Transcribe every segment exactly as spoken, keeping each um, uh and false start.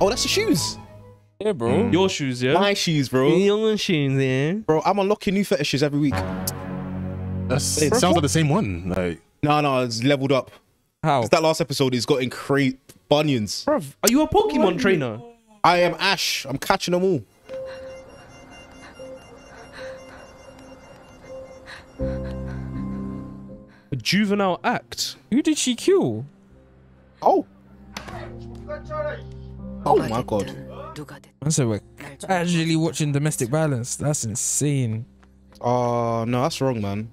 Oh, that's your shoes. Yeah, bro. Your shoes, yeah. My shoes, bro. Your shoes, yeah. Bro, I'm unlocking new fetishes every week. That's, it bro, sounds like the same one. Like, no, no, it's leveled up. How? That last episode, he's got in crate bunions. Bro, are you a Pokemon what? trainer? I am Ash. I'm catching them all. A juvenile act. Who did she kill? Oh. Oh my god. I said we're casually watching domestic violence. That's insane. Oh uh, no, that's wrong, man.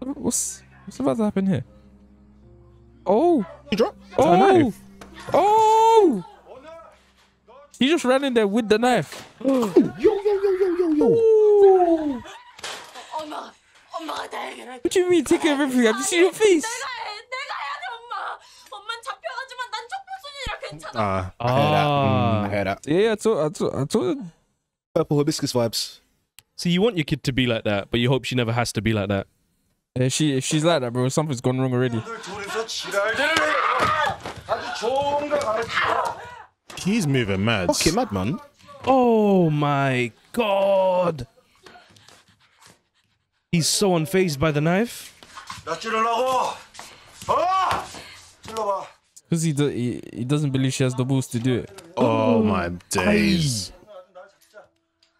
What's what's about to happen here? Oh. He dropped. Oh. Oh. He just ran in there with the knife. Oh. Yo yo yo yo yo yo. Ooh. What do you mean take care of everything? Have you seen your face? Uh, I heard ah. that. Mm, I heard that. Yeah, I told, I told, I told him. Purple hibiscus vibes. So you want your kid to be like that, but you hope she never has to be like that. If she, if she's like that, bro, something's gone wrong already. He's moving mad. Okay, mad man. Oh my god. He's so unfazed by the knife. Because he, do, he, he doesn't believe she has the balls to do it. Oh, oh my days.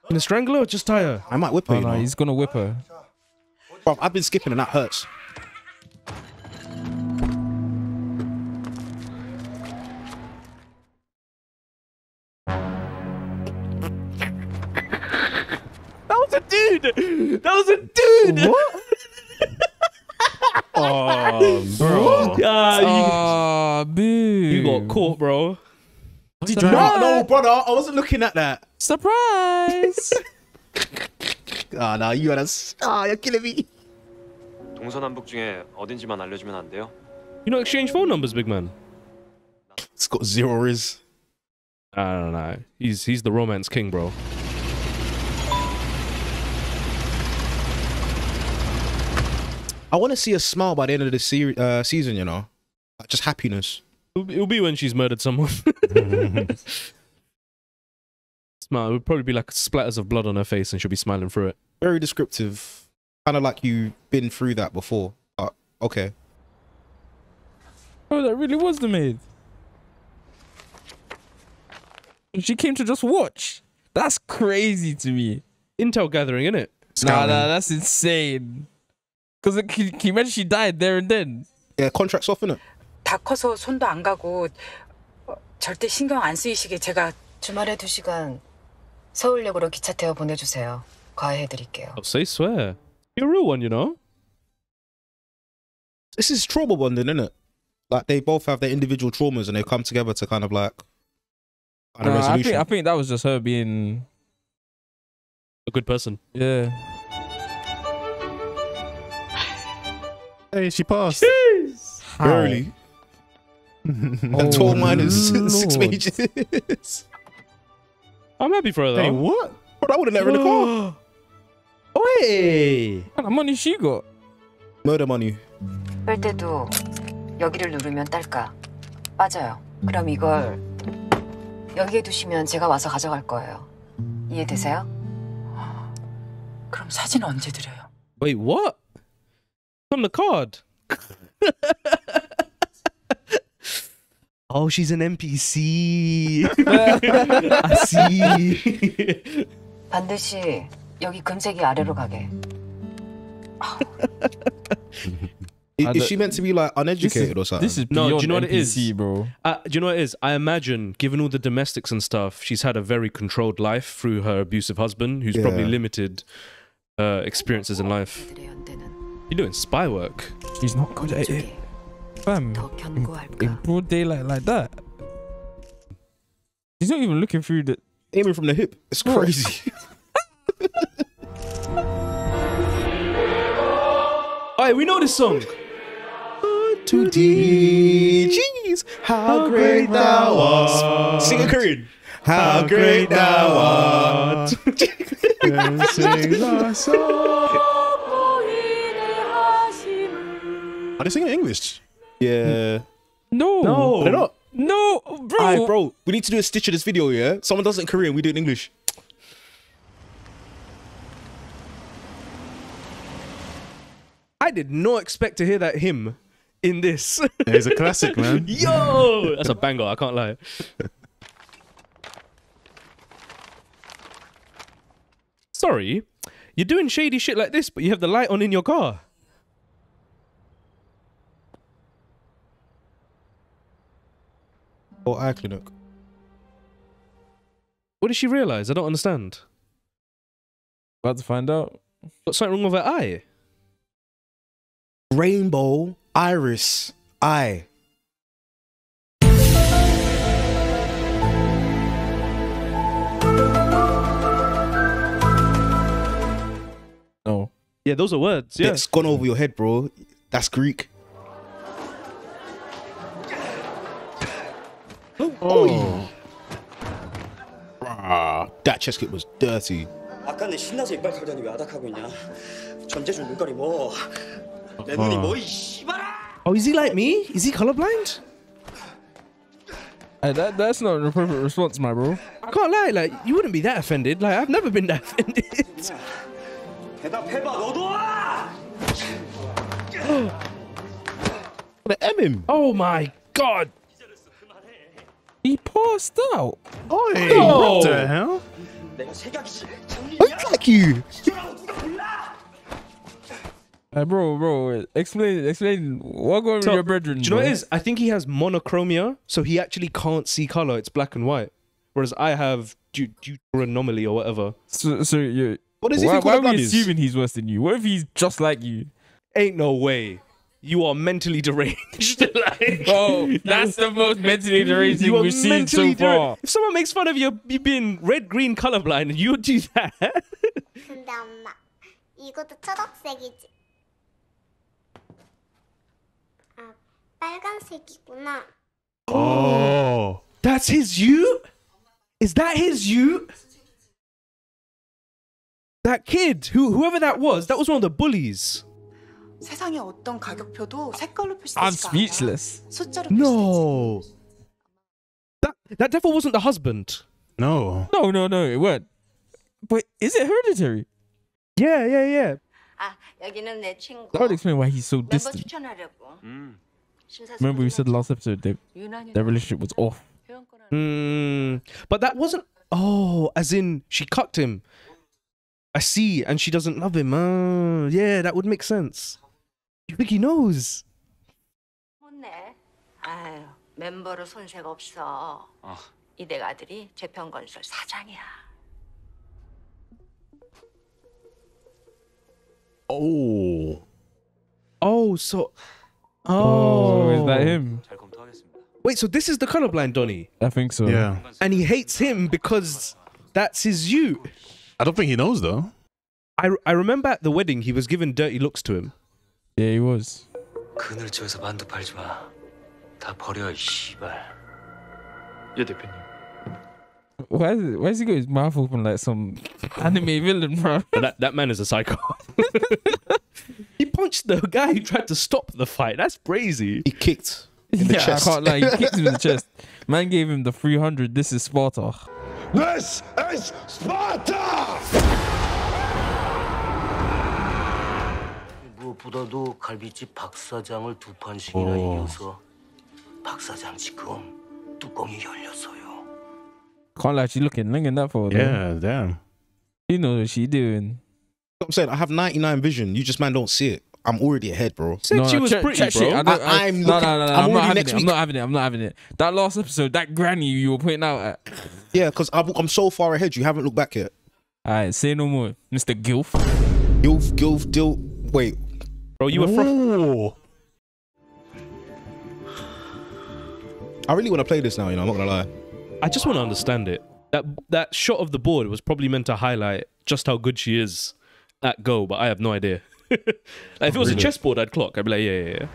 Gonna strangle her or just tie her? I might whip her. Oh, no, know. He's gonna whip her. Bro, I've been skipping and that hurts. That was a dude! That was a dude! What? Oh, bro. Ah, uh, boo. You got caught, bro. No, no, brother. I wasn't looking at that. Surprise. Ah, oh, no, you are a... Ah, oh, you're killing me. You not exchange phone numbers, big man? It's got zero riz. I don't know. He's, he's the romance king, bro. I want to see a smile by the end of the se uh, season, you know? Like, just happiness. It'll be, it'll be when she's murdered someone. Smile. It would probably be like splatters of blood on her face and she'll be smiling through it. Very descriptive. Kind of like you've been through that before. Uh, okay. Oh, that really was the maid. She came to just watch. That's crazy to me. Intel gathering, innit? Nah, nah, that's insane. Because can, can you imagine she died there and then? Yeah, contract's off, innit? 다 커서 손도 안 가고 절대 신경 안 쓰이시게 제가 주말에 두 시간 서울역으로 기차 태워 보내주세요. 과외해드릴게요. Oh, say swear. You're a real one, you know? This is trauma bonding, innit? Like, they both have their individual traumas and they come together to kind of like... Find a resolution. I think, I think that was just her being... a good person. Yeah. Hey, she passed. Barely. That tall mine is six pages. I'm happy for her though. Hey, what? But I would have let her in the car. Oh, hey. How much money she got? Murder money. 뺄 때도 여기를 누르면 딸까 빠져요. 그럼 이걸 여기에 두시면 제가 와서 가져갈 거예요. 이해되세요? 그럼 사진 언제 드려요? Wait, what? On the card. Oh, she's an N P C. I see. 반드시 여기 금색이 아래로 가게. Is she meant to be like uneducated or something? This is no. Do you know what it is, bro? Uh, do you know what it is? I imagine, given all the domestics and stuff, she's had a very controlled life through her abusive husband, who's yeah. probably limited uh, experiences in life. You're doing spy work. She's not good at it. Bam. In, in broad daylight like that. He's not even looking through the... Aiming from the hip. It's crazy. Alright, we know this song. To thee, jeez, how great thou art. Sing in Korean. How great thou art. And sing thy song. Are they singing English? Yeah. No. No. They're not. No, bro. I Hey, bro, we need to do a stitch of this video, yeah? Someone does it in Korean, we do it in English. I did not expect to hear that hymn in this. It's a classic, man. Yo! That's a banger, I can't lie. Sorry, you're doing shady shit like this, but you have the light on in your car. Or eye clinic. What did she realise? I don't understand. About to find out. Got something wrong with her eye. Rainbow iris eye. No. Yeah, those are words. Yeah. It's gone over your head, bro. That's Greek. Oh. Oh. Rah, that chest kick was dirty. Oh, is he like me? Is he colorblind? Hey, that, that's not an appropriate response, my bro. I can't lie, like, you wouldn't be that offended. Like, I've never been that offended. The M him. Oh my god. He passed out. Oh, no. What the hell? I like you. Hey, bro, bro, explain, explain what going on so, with your brethren. Do you know what it is? I think he has monochromia, so he actually can't see color. It's black and white. Whereas I have deuteronomy or whatever. So, so you. What is he? Why, why are we assuming he's worse than you? What if he's just like you? Ain't no way. You are mentally deranged. Like, oh, that's the most mentally deranged thing we've seen so far. If someone makes fun of you, you being red, green, colorblind, and you do that. Oh, that's his you? Is that his you? That kid, who, whoever that was, that was one of the bullies. I'm speechless. No. That that definitely wasn't the husband. No. No, no, no, it weren't. But is it hereditary? Yeah, yeah, yeah. That would explain why he's so distant. Mm. Remember we said last episode that their relationship was off. Mm, but that wasn't... Oh, as in she cucked him. I see, and she doesn't love him. Oh, yeah, that would make sense. You think he knows? Oh. Oh, so... Oh. Oh, is that him? Wait, so this is the colorblind Donnie? I think so. Yeah. And he hates him because that's his you. I don't think he knows, though. I, I remember at the wedding, he was giving dirty looks to him. Yeah, he was. Why is, it, why is he got his mouth open like some anime villain, bro? That, that man is a psycho. He punched the guy who tried to stop the fight. That's crazy. He kicked in the yeah, chest. I can't lie. He kicked him in the chest. Man gave him the three hundred. This is Sparta. This is Sparta! Oh. Can't lie, she's looking, looking that for her. Yeah, though. Damn. You know what she doing. I'm saying, I have ninety-nine vision. You just, man, don't see it. I'm already ahead, bro. Said no, she was pretty, bro. I I, I'm, no, no, no, no, I'm, I'm not having it. I'm not having it. I'm not having it. That last episode, that granny you were pointing out at. Yeah, because I'm so far ahead. You haven't looked back yet. All right, say no more, Mister Gilf. Gilf, Gilf, Dil. Wait, bro, you were from. I really want to play this now. You know, I'm not gonna lie. I just want to understand it. That that shot of the board was probably meant to highlight just how good she is at Go, but I have no idea. Like if it was really? A chessboard, I'd clock. I'd be like, yeah, yeah, yeah.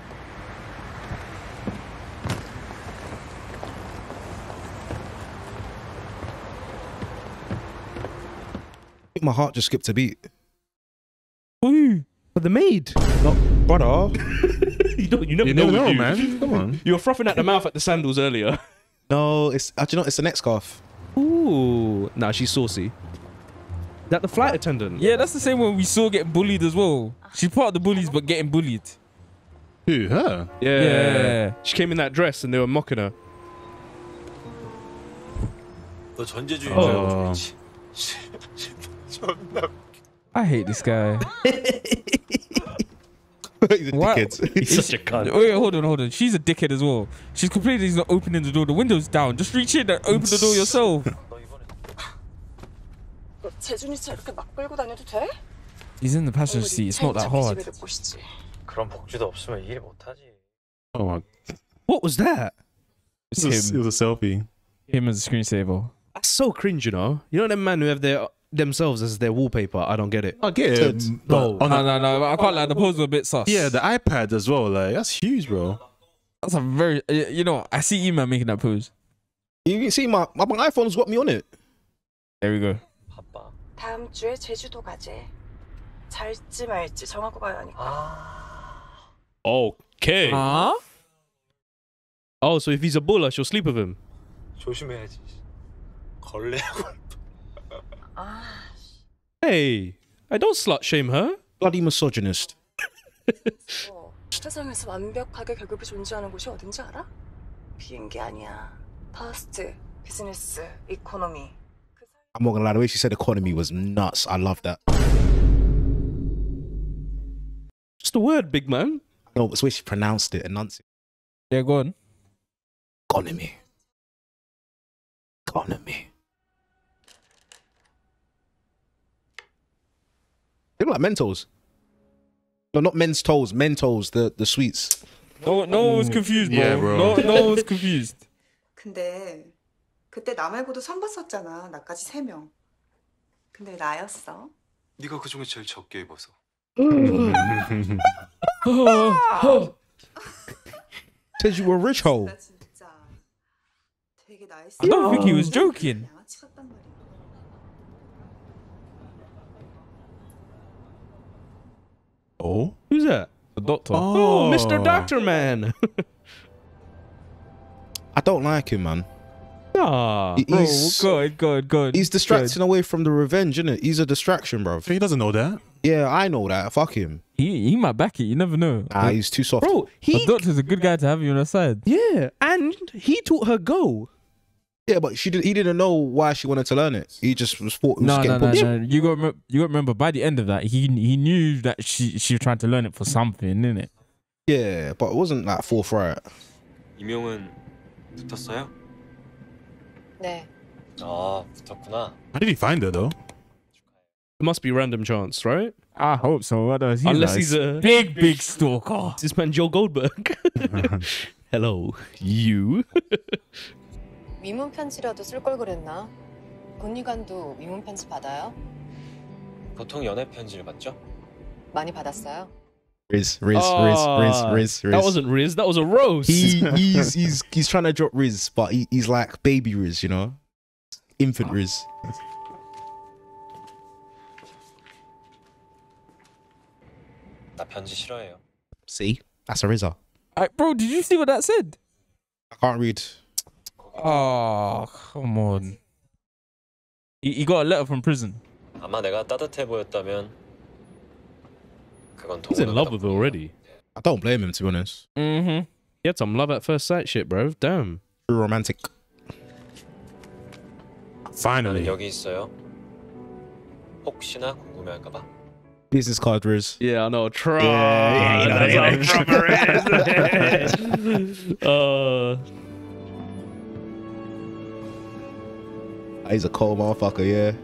I think my heart just skipped a beat. Ooh, for the maid. Not brother. you, don't, you never you know, know, man. Come on. You were frothing at the mouth at the sandals earlier. No, it's actually not. It's the neck scarf. Ooh. Nah, she's saucy. That the flight attendant? Yeah, that's the same one we saw get bullied as well. She's part of the bullies, but getting bullied. Who, her? Yeah. yeah. She came in that dress and they were mocking her. Oh. I hate this guy. He's a dickhead. He's such a cunt. Wait, hold on, hold on. She's a dickhead as well. She's complaining he's not opening the door. The window's down. Just reach in and open the door yourself. He's in the passenger seat. It's not that hard. Oh my. What was that? It's it, was, it was a selfie. Him as a screensaver. That's so cringe, you know? You know them men who have their themselves as their wallpaper? I don't get it. I get it. No, no, no, no. I can't lie. The pose was a bit sus. Yeah, the iPad as well. Like, that's huge, bro. That's a very... You know, I see you, man, making that pose. You can see my, my iPhone's got me on it. There we go. Okay. Huh? Oh, so if he's a buller, she'll sleep with him. Hey, I don't slut shame her. Bloody misogynist. I'm not gonna lie, the way she said economy was nuts. I love that. Just a word, big man. No, it's the way she pronounced it, enunciated. Yeah, go on. Economy. Economy. They look like Mentos. No, not men's toes. Mentos, the the sweets. No, no one was confused, bro. Yeah, bro. No, no one was confused. 근데 그때 나 말고도 선봤었잖아. 나까지 세 명. 근데 나였어. 네가 그 중에 제일 적게 입어서. Says you were a rich hole. I don't think he was joking. Oh, who's that? The doctor. Oh, oh Mister Doctor Man. I don't like him, man. Nah, he's oh, good, good, good. He's distracting good. away from the revenge, isn't it? He's a distraction, bro. He doesn't know that. Yeah, I know that. Fuck him. He he might back it. You never know. Ah, like, he's too soft, bro. He, the doctor's a good guy to have you on her side. Yeah, and he taught her go. Yeah, but she did. He didn't know why she wanted to learn it. He just was thought. No, no, no, no. You got you got to remember. By the end of that, he he knew that she she was trying to learn it for something, didn't it? Yeah, but it wasn't like forthright. 이명은 붙었어요? 네. 아, 붙었구나. How did he find her though? It must be random chance, right? I hope so. Otherwise, he's Unless like he's a big, big stalker. This man, Joe Goldberg. Hello, you. 미문 편지라도 쓸 걸 그랬나? 권리관도 미문 편지 받아요? 보통 연애 편지를 받죠? 많이 받았어요. Riz, Riz, uh, Riz, Riz, Riz, Riz. That wasn't Riz. That was a rose. He, he's, he's, he's trying to drop Riz, but he, he's like baby Riz, you know, infant Riz. See, that's a Rizza. Right, bro, did you see what that said? I can't read. Oh, come on. He, he got a letter from prison. He's in love with her already. I don't blame him, to be honest. Mm-hmm. He had some love at first sight shit, bro. Damn. True romantic. Finally. Business card, Riz. Yeah, I know. Try. Yeah, you know, you know, Trump. uh, he's a cold motherfucker, yeah.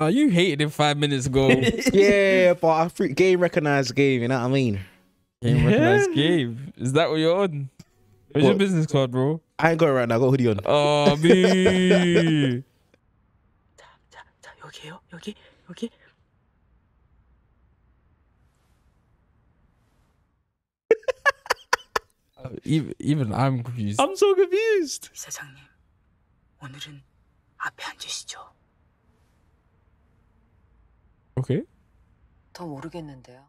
Oh, you hated him five minutes ago. Yeah, but I freak game recognized game, you know what I mean? Game recognized yeah. game. Is that what you're on? Where's what? your business card, bro? I ain't got it right now. I got a hoodie on. Oh, me. Even, even I'm confused. I'm so confused. 이사장님, 오늘은 앞에 앉으시죠. Okay. 더 모르겠는데요.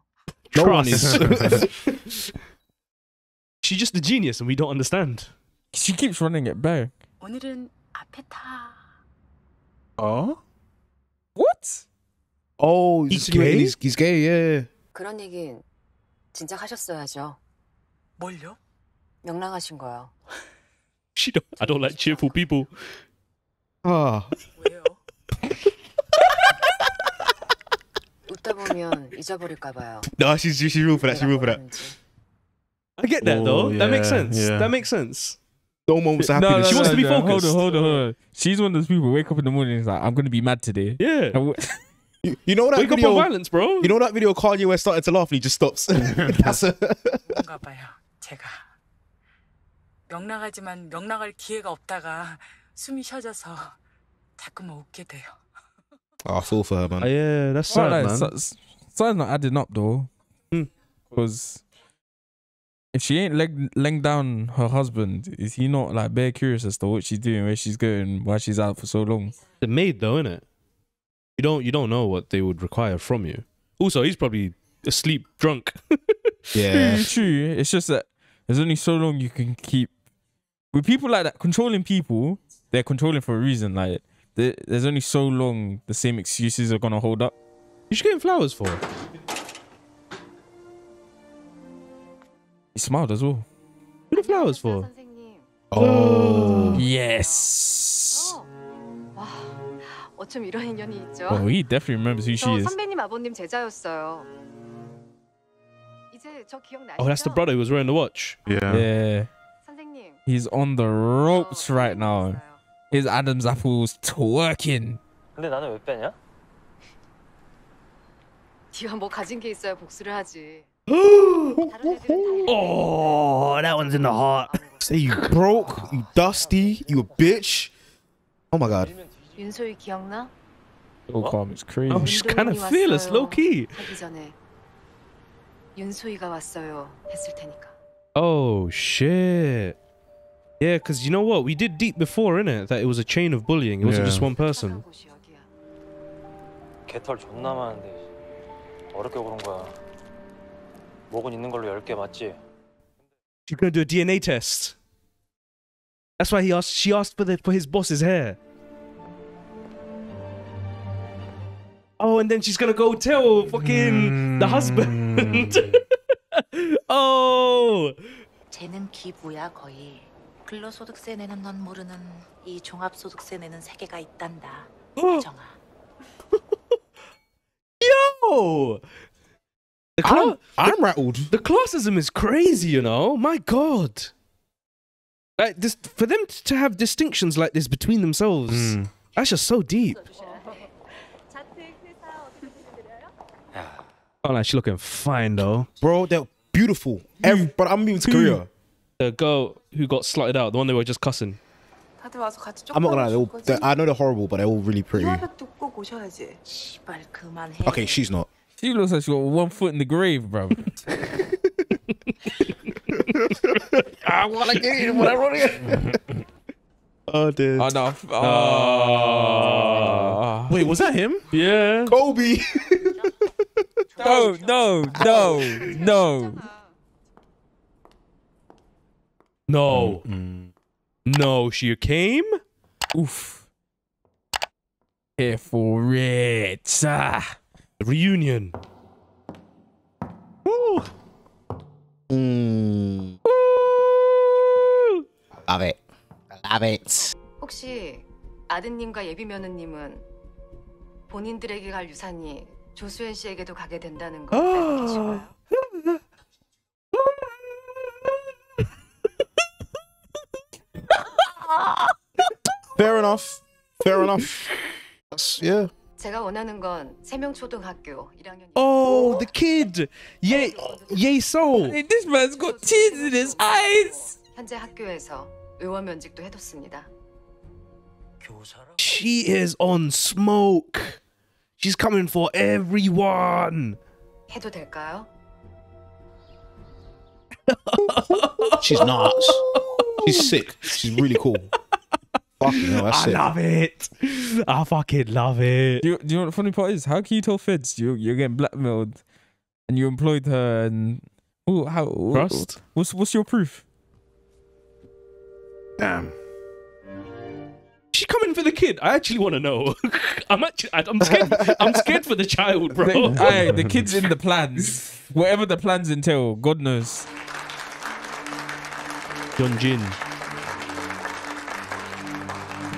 She's just a genius, and we don't understand. She keeps running it back. 오늘은 앞에 타. Oh? What? Oh, he's gay? He's, he's gay, yeah. 그런 얘긴 진짜 하셨어야죠. 뭘요? 명랑하신 거요. She don't, I don't like cheerful people. Ah. 왜요? 웃다 보면 잊어버릴까 봐요. No, she's she's real for that. She's real for that. I get that oh, though. Yeah, that makes sense. Yeah. That makes sense. No moments of happiness. No, no, she wants no, to be no, focused. Hold on, hold on, hold on. She's one of those people who wake up in the morning and is like, I'm gonna be mad today. Yeah. you, you know that wake video, up on violence, bro. You know that video Kanye West started to laugh and he just stops. That's a. 뭔가 봐요. 제가 명랑하지만 명랑할 기회가 없다가 숨이 쉬어져서 자꾸만 웃게 돼요. Oh, I feel for her, man. Uh, yeah, that's sad, like, man. Something's so not adding up, though. Because mm. if she ain't leg laying down her husband, is he not, like, bare curious as to what she's doing, where she's going, why she's out for so long? The maid, though, innit? You don't, you don't know what they would require from you. Also, he's probably asleep drunk. Yeah. True, true. It's just that there's only so long you can keep... With people like that, controlling people, they're controlling for a reason, like... There's only so long the same excuses are gonna hold up. You should get him flowers for it. He smiled as well. What are the flowers for? Oh, yes. Oh, he definitely remembers who she is. Oh, that's the brother who was wearing the watch. Yeah. Yeah. He's on the ropes right now. His Adam's apple's twerking. 근데 나는 왜 빼냐? 네가 뭐 가진 게 있어야 복수를 하지. Oh, that one's in the heart. Say you broke, you dusty, you a bitch. Oh my god. 윤소희 기억나? Oh, calm, it's crazy. I'm just kind of fearless, low key. 하기 전에 윤소희가 왔어요. 했을 테니까. Oh shit. Yeah, because you know what? We did deep before, innit? That it was a chain of bullying. It wasn't yeah. just one person. She's gonna do a D N A test. That's why he asked, she asked for, the, for his boss's hair. Oh, and then she's gonna go tell fucking mm. the husband. Oh! 근로소득세 내는 넌 모르는 이 종합소득세 내는 세 개가 있단다. 정아. Yo! The I'm, I'm rattled. The classism is crazy, you know? My God. Like this, for them to have distinctions like this between themselves, mm. that's just so deep. Oh, like, she's looking fine, though. Bro, they're beautiful. Every, but I'm moving to Korea. The girl who got slutted out, the one they were just cussing. I'm not gonna lie, they're all, they're, I know they're horrible, but they're all really pretty. Okay, she's not. She looks like she got one foot in the grave, bro. I wanna get in when I run in. Oh, dude. Oh, no. Oh. Oh. Wait, was that him? Yeah. Kobe. No, no, no, no. No, mm-mm. no, she came. Oof. Here for it. Ah, the reunion. Ooh. Mm. Ooh. Love it. Love it. 혹시 아드님과 예비 며느님은 본인들에게 갈 유산이 조수연 씨에게도 가게 된다는 걸 알고 계시고요. Fair enough. Fair enough. That's, yeah. Oh, the kid. Ye, Ye-sol. Hey, this man's got tears in his eyes. She is on smoke. She's coming for everyone. She's nuts. She's sick. She's really cool. Fucking hell, that's I it. love it. I fucking love it. Do you, do you know what the funny part is? How can you tell feds you, you're getting blackmailed and you employed her and... Ooh, how, ooh, Trust? What's, what's your proof? Damn. she coming for the kid? I actually want to know. I'm actually, I'm scared. I'm scared for the child, bro. The, aye, the kid's in the plans. Whatever the plans entail, God knows. Dong-eun.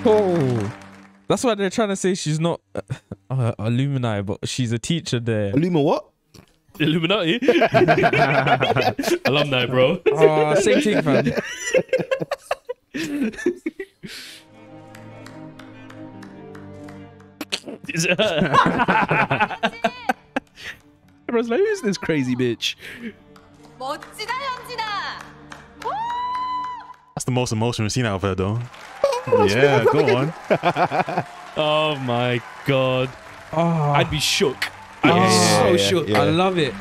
Oh, that's why they're trying to say she's not uh, uh, Illuminati, but she's a teacher there. Illuma what? Illuminati. Alumni, bro. Oh, same thing, fam. Is it her? Everyone's like, who's this crazy bitch? That's the most emotion we've seen out of her, though. Oh, yeah, go on. Oh my god. Oh. I'd be shook. I'd yeah, be yeah, so yeah, shook. Yeah. I love it.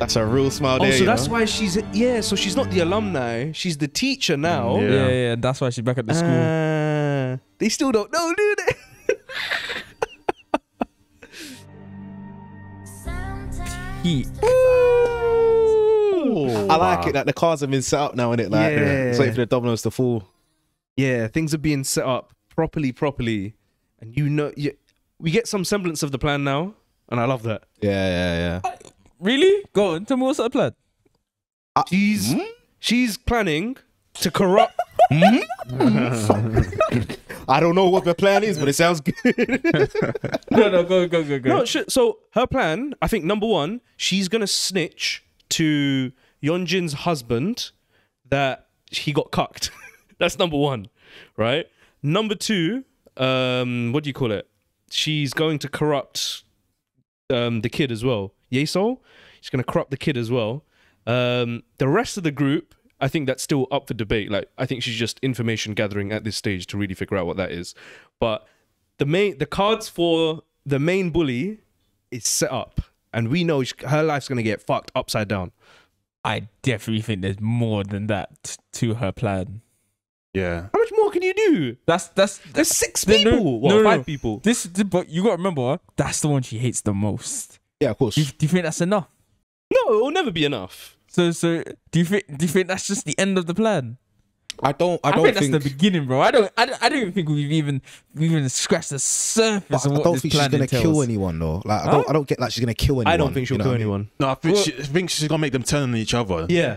That's a real smile there. Oh, so that's know? why she's yeah. So she's not the alumni. She's the teacher now. Yeah, yeah. yeah that's why she's back at the school. Uh, they still don't know, do they? Heat. Ooh, I like wow. it that the cars have been set up now, innit? Like, yeah. So waiting for the dominoes to fall. Yeah, things are being set up properly, properly, and you know, you, we get some semblance of the plan now, and I love that. Yeah, yeah, yeah. I, Really? Go on, tell me what's her plan. Uh, she's mm? she's planning to corrupt. mm? I don't know what the plan is, but it sounds good. no, no, go, go, go, go. No, sh so her plan, I think, number one, she's gonna snitch to Yeonjin's husband that he got cucked. That's number one, right? Number two, um, what do you call it? She's going to corrupt um, the kid as well. Ye-sol, she's going to corrupt the kid as well. Um, the rest of the group, I think that's still up for debate. Like, I think she's just information gathering at this stage to really figure out what that is. But the main, the cards for the main bully is set up. And we know she, her life's going to get fucked upside down. I definitely think there's more than that to her plan. Yeah. How much more can you do? That's that's there's six people. No, what, no, five no. people. This, but you got to remember, that's the one she hates the most. Yeah, of course. Do you, do you think that's enough? No, it will never be enough. So, so do you think? Do you think that's just the end of the plan? I don't. I don't I think, think that's the beginning, bro. I don't. I don't, I don't even think we've even we've even scratched the surface. Of what I don't this think she's gonna entails. kill anyone, though. Like, I don't. Huh? I don't get like she's gonna kill anyone. I don't think she'll you know kill anyone. I mean? No, I think, well, she, I think she's gonna make them turn on each other. Yeah.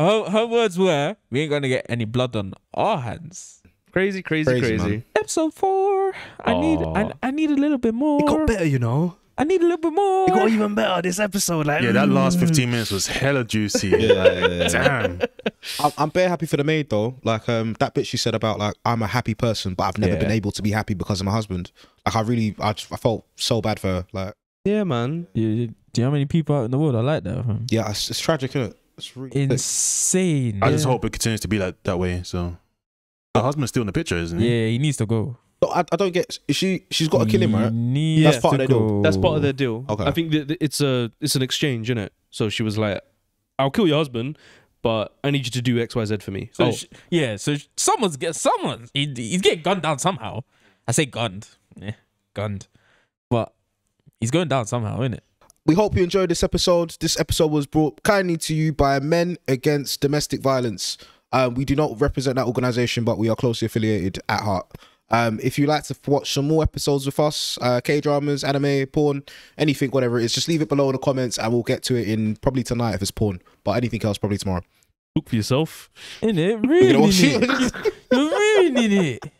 Her, her words were, "We ain't gonna get any blood on our hands." Crazy, crazy, crazy. crazy. Episode four. I Aww. need. I, I need a little bit more. It got better, you know. I need a little bit more. It got even better this episode. Like, yeah, that last fifteen minutes was hella juicy. yeah, yeah, yeah. Damn. I'm, I'm bare happy for the maid though. Like um, that bit she said about like I'm a happy person, but I've never yeah. been able to be happy because of my husband. Like I really, I, just, I felt so bad for her. Like yeah, man. You, you, do you know how many people out in the world are like that? Man? Yeah, it's, it's tragic, isn't it? It's really insane. Sick. I yeah. just hope it continues to be like that way. So her husband's still in the picture, isn't he? Yeah, he needs to go. I, I don't get. She she's got to kill him, right? That's part of their deal. That's part of their deal. Okay. I think that it's a it's an exchange, isn't it? So she was like, "I'll kill your husband, but I need you to do X Y Z for me." So oh. she, yeah, so someone's get someone. He, he's getting gunned down somehow. I say gunned, yeah, gunned, but he's going down somehow, isn't it? We hope you enjoyed this episode. This episode was brought kindly to you by Men Against Domestic Violence. Uh, we do not represent that organization, but we are closely affiliated at heart. Um, if you like to watch some more episodes with us, uh, K-dramas, anime, porn, anything, whatever it is, just leave it below in the comments and we'll get to it in probably tonight if it's porn, but anything else probably tomorrow. Look for yourself. Innit? Really need it. You really need it.